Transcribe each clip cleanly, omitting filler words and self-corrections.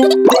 Great!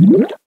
What?